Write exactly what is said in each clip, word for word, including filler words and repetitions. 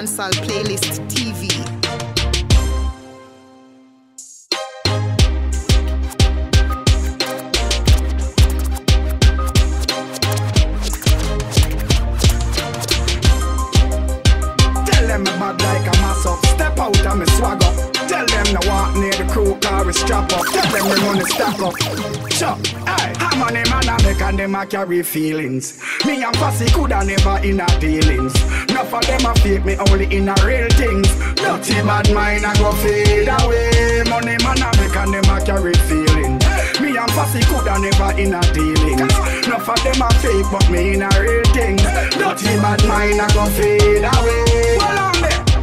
Dancehall Playlist T V. Strap up, tell them we money stack up. Chop, hey, I'm on a man I make and them a carry feelings. Me and Fassi coulda never in a dealings. Enough of them a fake, me only in a real things. Dirty bad mind a go fade away. Money man I make and them a carry feelings. Me and Fassi coulda never in a dealings. Enough of them a fake, but me in a real things. Dirty bad mind a go fade away. Well,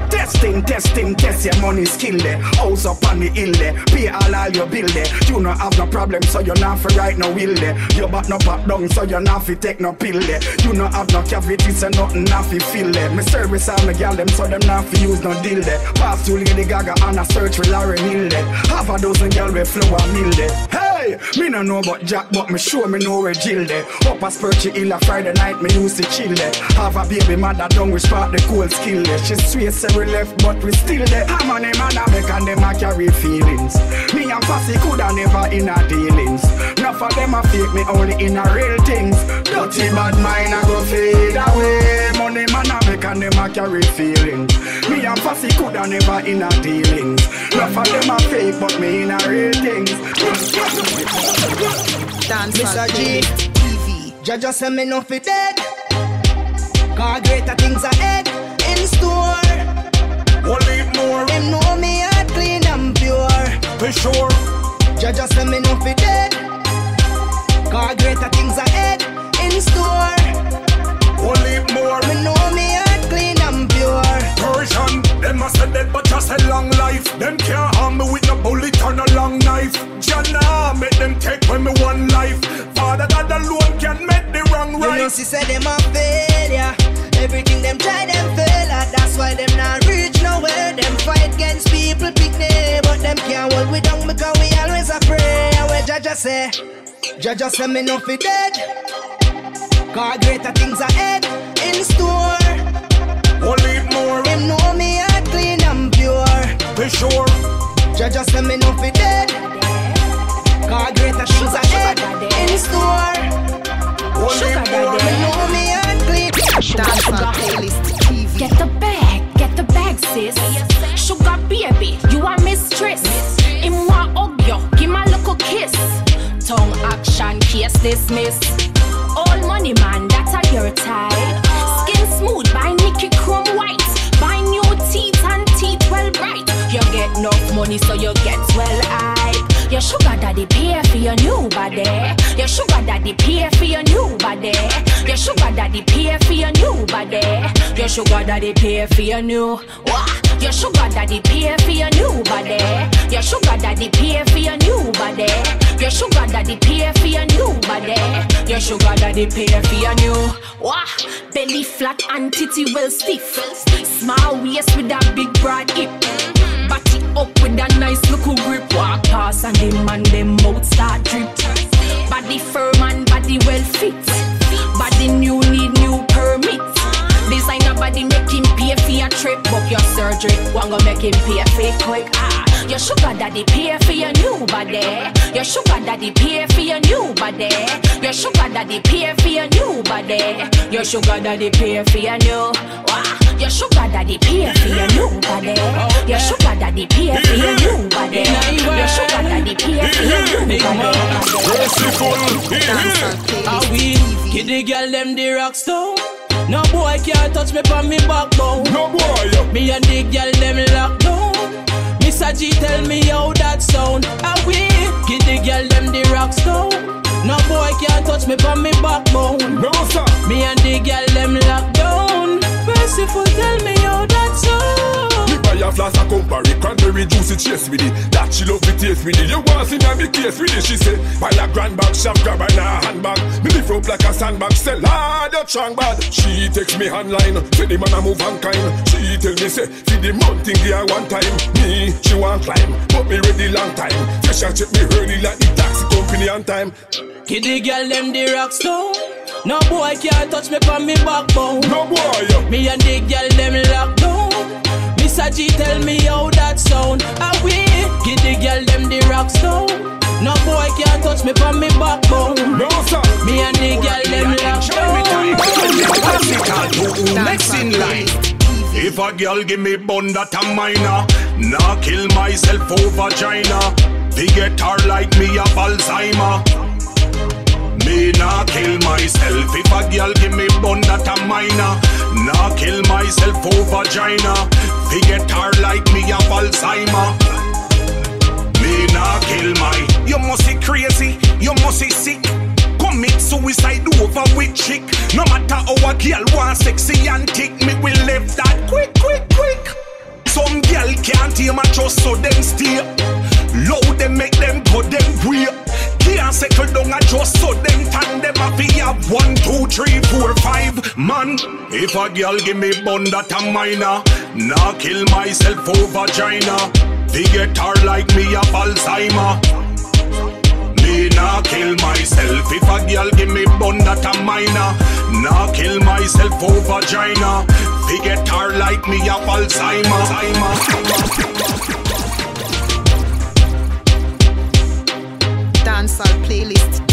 Testing, testing, test your money skill there. House up on the hill there. Pay all, all your bill there. You no have no problem, so you not fi right no will there. You back no pop down, so you not fi take no pill there. You no have no cavities, so nothing not fi fill there. Me service all me gal them, so them not fi use no deal there. Pass to Lady Gaga and I search for Lauren Hill there. Half a dozen gal with flow a mill there. Hey, me no know about Jack, but me sure me know where Jill there. Up a Spurchy Hill a Friday night, me used to chill there. Have a baby mother down, we spark the cold skill there. She sweet several. But we still there. I'm on a man I make and them a carry feelings. Me and Fassi coulda never in a dealings. Enough of them a fake, me only in a real things. Dirty bad mind I go fade away. Money man I make and them a carry feelings. Me and Fassi coulda never in a dealings. Enough of them a fake, but me in a real things. Mister G, T V. Jaja say me no fi dead, 'cause greater things ahead in store. Only more. Them know me I clean and pure. For sure. Jaja say me no fi dead, 'cause greater things ahead in store. Only more. Me know me I clean and pure. Persian. Them a say dead, but just a long life. Them can't harm me with no bullet or no long knife. Jana make them take when me one life. Father God alone can make the wrong right. You know she say them a failure. Everything them try them fail at. That's why them not reach nowhere. Them fight against people picnic, but them can't hold we down because we always a prayer. Where Jaja say, Jaja say me no fi dead, 'cause greater things ahead in store. Only more. Them know me I clean and pure. For sure. Jaja say me no fi dead, 'cause greater things ahead in store. Only more. Them know me I clean. Dancehall Playlist T V. Get the bag, get the bag, sis. Sugar baby, you are mistress. Him want hug you, give him a little kiss. Tongue action, case dismiss. All money man, that are your type. Skin smooth, buy Nikki Chrome White. Buy new teeth and teeth well bright. You get enough money so you get well hype. Your sugar daddy pay for your new body. Your sugar daddy pay for your new body. Your sugar daddy pay for your new body. Your sugar daddy pay for your new. What? Your sugar daddy pay for your new body. Your sugar daddy pay for your new body. Your sugar daddy pay for your new body. Your sugar daddy pay for your new. What? Belly flat and titty well stiff. Small waist with a big broad hip. Bat it up with a nice little grip. Walk past and them and them mouth start drip. Body firm and body well fit. Body new need new permit. Designer body make him pay for your trip. Book your surgery, one go make him pay for quick. Ah, your sugar daddy pay for your new body. Your sugar daddy pay for your new body. Your sugar daddy pay for your new body. Your sugar daddy pay for your new. Ah. Your sugar daddy pay for your new body. Your sugar daddy pay for your new body. Your sugar daddy pay for your new body. Are we give the girl them the rocks down? No boy can't touch me from me backbone. No boy, me and the girl them locked down. Mister G tell me how that sound. Are we give the girl them the rocks down? No boy can't touch me from me backbone. No sir, me and the girl them locked down. Merciful, tell me how that's all. Me buy a flask of Campari, cranberry juice, she chase with it. That she love me taste with it. You want see me and me case with it. She say, buy a grand bag, shop grab and a handbag. Me lift up like a sandbag, sell ah, that strong bad. She takes me online, say the man a move and kind. She tell me say, feed the mountain gear one time. Me, she want climb, but me ready long time. Fresh and check me early like the taxi company on time. Give the girl them the rocks though. No boy can't touch me from me backbone. No boy, me and the girl them locked down. Mister G tell me how that sound. I will give the girl them the rock stone. No boy can't touch me from me backbone. No sir, me and the girl them rock stone. Next in line. If a girl give me bun that a minor, nah kill myself over China. They get her like me a Alzheimer. Me nah kill myself. If a girl give me bun that a minor, nah kill myself over China. They get her like me a Alzheimer. Me nah kill my. You must be crazy. You must be sick. Commit suicide over with chick. No matter how a girl want sexy and thick, me will live that quick, quick, quick. Some girl can't hear my trust, so them steer. Low them make them go them weird. Can't settle down a just so them tan them happy up. One, two, three, four, five, man. If a girl give me bun that a minor, nah kill myself over China. They get her like me a Alzheimer. Me nah kill myself. If a girl give me bun that a minor, nah kill myself over China. They get her like me a Alzheimer. Dancehall playlist.